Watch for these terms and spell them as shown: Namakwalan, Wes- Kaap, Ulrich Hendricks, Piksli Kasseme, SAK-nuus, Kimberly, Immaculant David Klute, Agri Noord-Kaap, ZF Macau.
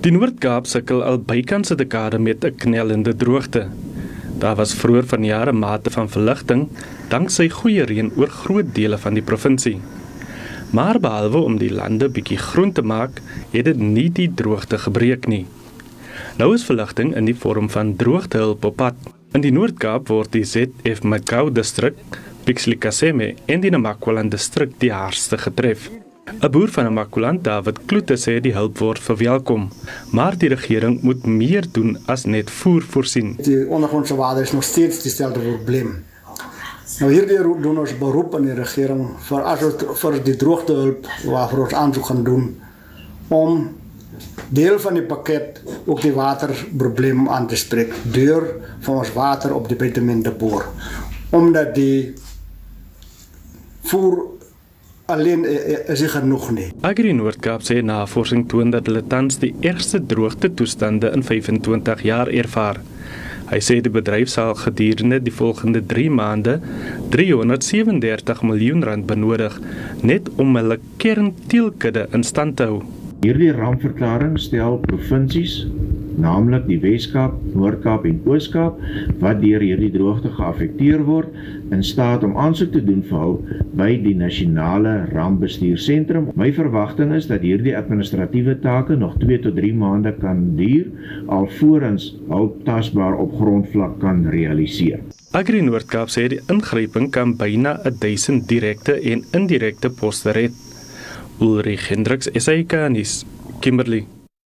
Die Noord-Kaap sukkel al bykans te kade met 'n knellende droogte. Daar was vroeër vanjaar 'n mate van verligting danksy goeie reën oor groot dele van die provinsie. Maar behalwe om die lande bietjie groen te maak, het dit nie die droogte gebreek nie. Nou is verligting in die vorm van droogtehulp op pad. In die Noord-Kaap word die ZF Macau distrik, Piksli Kasseme en die Namakwalan distrik die hardste getref. 'n Boer van Immaculant David Klute sê die hulp word verwelkom, maar die regering moet meer doen as net voer voorsien. Die ondergrondse water is nog steeds dieselfde probleem. Nou hierdie doen ons beroep aan die regering vir die droogtehulp waarvoor ons aansoek gaan doen om deel van die pakket ook die waterprobleem aan te spreek deur van ons water op die departement te boor, omdat die voer alleen is dit genoeg nie. Agri Noord-Kaap sê navorsing toon dat hulle tans die ergste droogte toestande in 25 jaar ervaar. Hy sê die bedryf sal gedurende die volgende 3 maande R337 miljoen benodig net om hulle kernteelkudde in stand te hou. Hierdie rampverklaring stel provinsies, naamlik die Wes-Kaap, Noord-Kaap en Oos-Kaap, wat deur hierdie droogte geaffekteer word, in staat om aansoek te doen vir hulp by die nasionale rampbestuursentrum. My verwagting is dat hierdie administratiewe take nog 2 tot 3 maande kan duur alvorens hulp tasbaar op grondvlak kan realiseer. Agri Noord-Kaap sê die ingryping kan byna 1000 direkte en indirekte poste red. Ulrich Hendricks, SAK-nuus, Kimberly.